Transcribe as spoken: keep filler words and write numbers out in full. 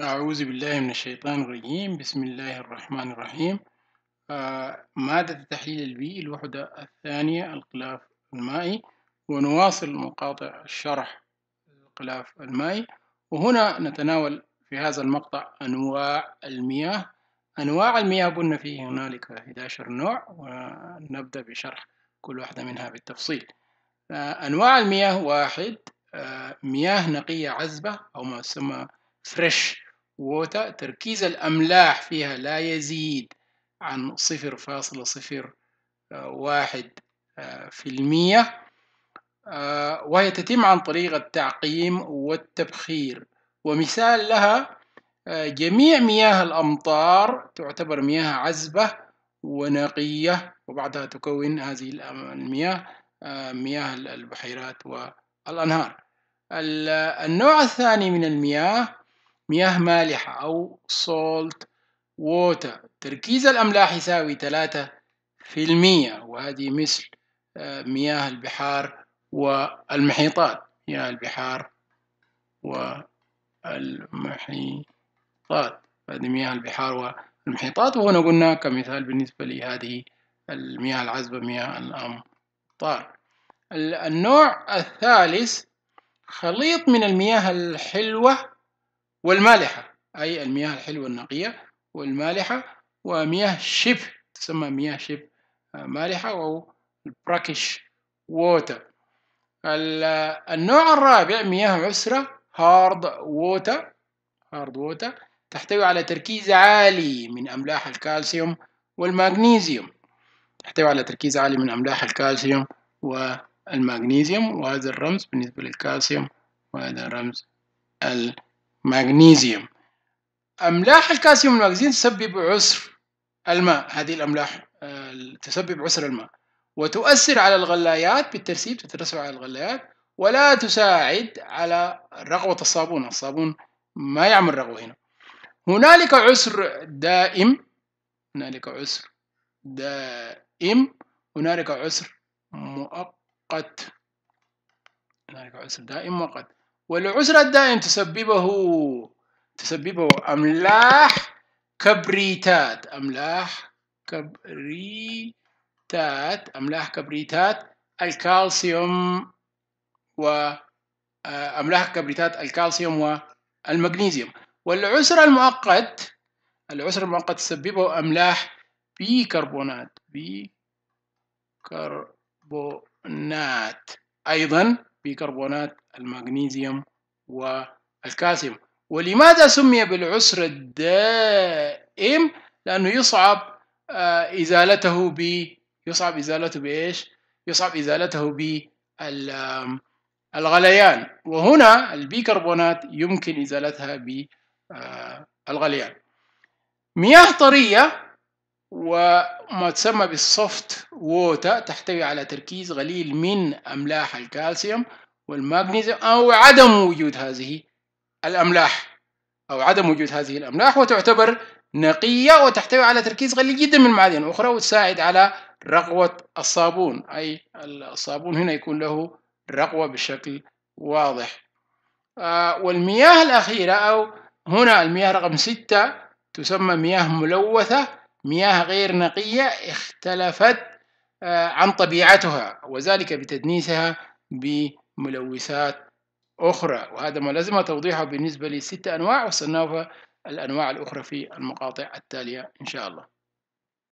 أعوذ بالله من الشيطان الرجيم. بسم الله الرحمن الرحيم. آه مادة التحليل البيئي الوحدة الثانية الغلاف المائي، ونواصل مقاطع الشرح الغلاف المائي. وهنا نتناول في هذا المقطع أنواع المياه. أنواع المياه قلنا فيه هنالك أحد عشر نوع، ونبدأ بشرح كل واحدة منها بالتفصيل. آه أنواع المياه: واحد، آه مياه نقية عذبة أو ما يسمى فريش ووتر، تركيز الأملاح فيها لا يزيد عن صفر فاصلة صفر واحد في المية، وهي تتم عن طريق التعقيم والتبخير. ومثال لها جميع مياه الأمطار، تعتبر مياه عذبة ونقية، وبعدها تكون هذه المياه مياه البحيرات والأنهار. النوع الثاني من المياه مياه مالحة أو salt water، تركيز الأملاح يساوي ثلاثة في المية، وهذه مثل مياه البحار والمحيطات. مياه البحار والمحيطات هذه مياه البحار والمحيطات. وهنا قلنا كمثال بالنسبة لهذه المياه العذبة مياه الأمطار. النوع الثالث خليط من المياه الحلوة والمالحة، أي المياه الحلوة النقية والمالحة، ومياه شبه تسمى مياه شبه مالحة أو البراكش ووتر. النوع الرابع مياه عسرة هارد ووتر. هارد ووتر تحتوي على تركيز عالي من أملاح الكالسيوم والمغنيسيوم، تحتوي على تركيز عالي من أملاح الكالسيوم والمغنيسيوم، وهذا الرمز بالنسبة للكالسيوم وهذا رمز ال مغنيسيوم. أملاح الكالسيوم والمغنيسيوم تسبب عسر الماء، هذه الأملاح تسبب عسر الماء، وتؤثر على الغليات بالترسيب، تترسب على الغليات، ولا تساعد على رغوة الصابون. الصابون ما يعمل رغوة هنا. هنالك عسر دائم، هنالك عسر دائم، هنالك عسر مؤقت، هنالك عسر دائم مؤقت. والعسر الدائم تسببه تسببه أملاح كبريتات، أملاح كبريتات، أملاح كبريتات الكالسيوم وأملاح كبريتات الكالسيوم والمغنيسيوم. والعسر المؤقت، العسر المؤقت تسببه أملاح بيكربونات، بيكربونات أيضا، بيكربونات المغنيسيوم والكالسيوم. ولماذا سمي بالعسر الدائم؟ لأنه يصعب إزالته ب يصعب إزالته بإيش؟ يصعب إزالته بالغليان، وهنا البيكربونات يمكن إزالتها بالغليان. مياه طرية وما تسمى بالسوفت ووتر، تحتوي على تركيز قليل من أملاح الكالسيوم والمغنيسيوم، أو عدم وجود هذه الأملاح، أو عدم وجود هذه الأملاح، وتعتبر نقية، وتحتوي على تركيز قليل جدا من معادن أخرى، وتساعد على رغوة الصابون، أي الصابون هنا يكون له رغوة بشكل واضح. آه والمياه الأخيرة، أو هنا المياه رقم ستة، تسمى مياه ملوثة، مياه غير نقية اختلفت آه عن طبيعتها، وذلك بتدنيسها ب ملوثات أخرى. وهذا ما لازم توضيحه بالنسبة لست أنواع، وسنوف الأنواع الأخرى في المقاطع التالية إن شاء الله.